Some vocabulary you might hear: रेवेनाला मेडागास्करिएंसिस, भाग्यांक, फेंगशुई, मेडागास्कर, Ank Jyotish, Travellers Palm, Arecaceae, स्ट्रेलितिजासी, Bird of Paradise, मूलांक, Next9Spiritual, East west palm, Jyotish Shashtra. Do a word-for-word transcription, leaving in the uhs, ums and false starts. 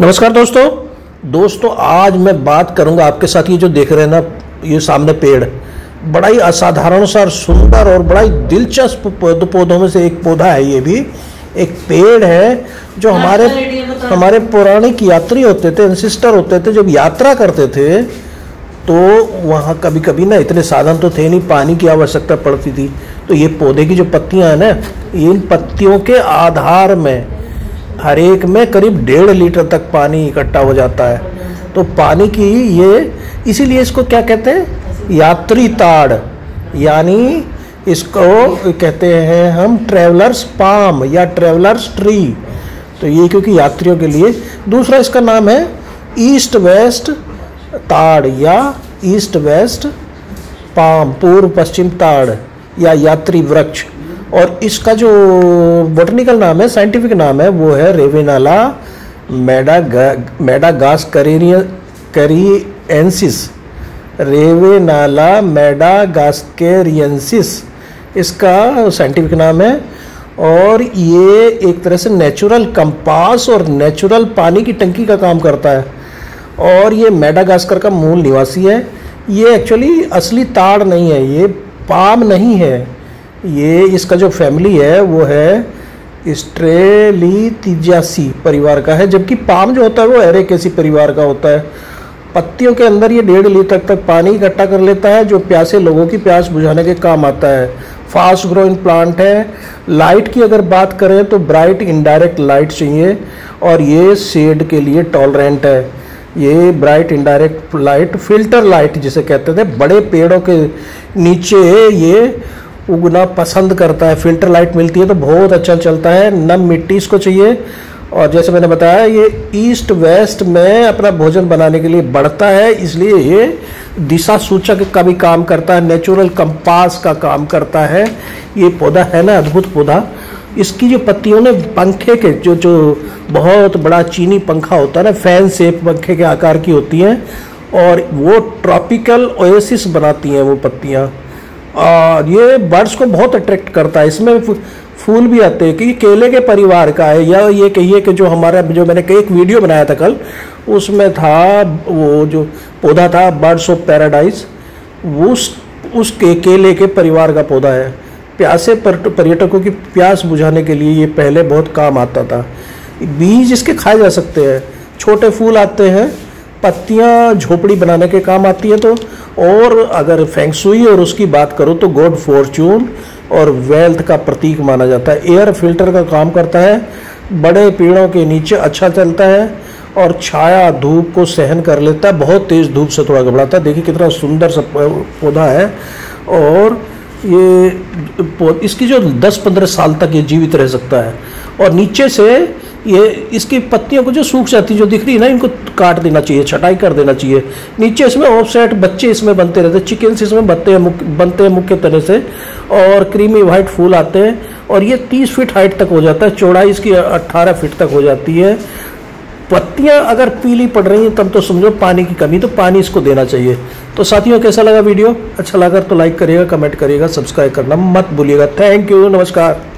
नमस्कार दोस्तों दोस्तों आज मैं बात करूंगा आपके साथ, ये जो देख रहे हैं ना, ये सामने पेड़, बड़ा ही असाधारण सा सुंदर और बड़ा ही दिलचस्प पौधों में से एक पौधा है। ये भी एक पेड़ है जो हमारे हमारे पौराणिक यात्री होते थे, एंसिस्टर होते थे, जब यात्रा करते थे तो वहाँ कभी कभी ना इतने साधन तो थे नहीं, पानी की आवश्यकता पड़ती थी, तो ये पौधे की जो पत्तियाँ हैं ना, इन पत्तियों के आधार में हर एक में करीब डेढ़ लीटर तक पानी इकट्ठा हो जाता है। तो पानी की ये, इसीलिए इसको क्या कहते हैं, यात्री ताड़, यानी इसको कहते हैं हम ट्रैवलर्स पाम या ट्रैवलर्स ट्री। तो ये क्योंकि यात्रियों के लिए। दूसरा इसका नाम है ईस्ट वेस्ट ताड़ या ईस्ट वेस्ट पाम, पूर्व पश्चिम ताड़ या यात्री वृक्ष। और इसका जो बॉटनिकल नाम है, साइंटिफिक नाम है, वो है रेवेनाला मेडागास्करिएंसिस, रेवेनाला मेडागास्करिएंसिस इसका साइंटिफिक नाम है। और ये एक तरह से नेचुरल कंपास और नेचुरल पानी की टंकी का काम करता है। और ये मेडागास्कर का मूल निवासी है। ये एक्चुअली असली ताड़ नहीं है, ये पाम नहीं है, ये इसका जो फैमिली है वो है स्ट्रेलितिजासी परिवार का है, जबकि पाम जो होता है वो एरेकेसी परिवार का होता है। पत्तियों के अंदर ये डेढ़ लीटर तक पानी इकट्ठा कर लेता है, जो प्यासे लोगों की प्यास बुझाने के काम आता है। फास्ट ग्रोइंग प्लांट है। लाइट की अगर बात करें तो ब्राइट इनडायरेक्ट लाइट चाहिए, और ये शेड के लिए टॉलरेंट है। ये bright indirect light, filter light जिसे कहते थे, बड़े पेड़ों के नीचे ये उगना पसंद करता है। फिल्टर लाइट मिलती है तो बहुत अच्छा चलता है। नम मिट्टी इसको चाहिए, और जैसे मैंने बताया ये ईस्ट वेस्ट में अपना भोजन बनाने के लिए बढ़ता है, इसलिए ये दिशा सूचक का भी काम करता है, नेचुरल कंपास का काम करता है। ये पौधा है ना, अद्भुत पौधा। इसकी जो पत्तियों ने पंखे के जो जो बहुत बड़ा चीनी पंखा होता है ना, फैन शेप पंखे के आकार की होती हैं, और वो ट्रॉपिकल ओएसिस बनाती हैं वो पत्तियाँ। और ये बर्ड्स को बहुत अट्रैक्ट करता है। इसमें फूल भी आते हैं कि केले के परिवार का है, या ये कहिए कि जो हमारा, जो मैंने एक वीडियो बनाया था कल, उसमें था वो जो पौधा था बर्ड्स ऑफ पैराडाइज, उस उसके केले के परिवार का पौधा है। प्यासे पर्यटकों की प्यास बुझाने के लिए ये पहले बहुत काम आता था। बीज इसके खाए जा सकते हैं, छोटे फूल आते हैं, पत्तियाँ झोपड़ी बनाने के काम आती है। तो और अगर फेंगशुई और उसकी बात करो तो गुड फॉर्चून और वेल्थ का प्रतीक माना जाता है। एयर फिल्टर का काम करता है, बड़े पेड़ों के नीचे अच्छा चलता है, और छाया धूप को सहन कर लेता है, बहुत तेज़ धूप से थोड़ा घबराता है। देखिए कितना सुंदर सा पौधा है। और ये इसकी जो दस पंद्रह साल तक ये जीवित रह सकता है। और नीचे से ये इसकी पत्तियों को जो सूख जाती जो दिख रही है ना, इनको काट देना चाहिए, छटाई कर देना चाहिए। नीचे इसमें ऑफसेट बच्चे इसमें बनते रहते हैं, चिकन्स इसमें बनते हैं बनते हैं मुख्य तरह से, और क्रीमी वाइट फूल आते हैं। और ये तीस फीट हाइट तक हो जाता है, चौड़ाई इसकी अट्ठारह फीट तक हो जाती है। पत्तियां अगर पीली पड़ रही हैं तब तो समझो पानी की कमी, तो पानी इसको देना चाहिए। तो साथियों कैसा लगा वीडियो? अच्छा लगा तो लाइक करिएगा, कमेंट करिएगा, सब्सक्राइब करना मत भूलिएगा। थैंक यू, नमस्कार।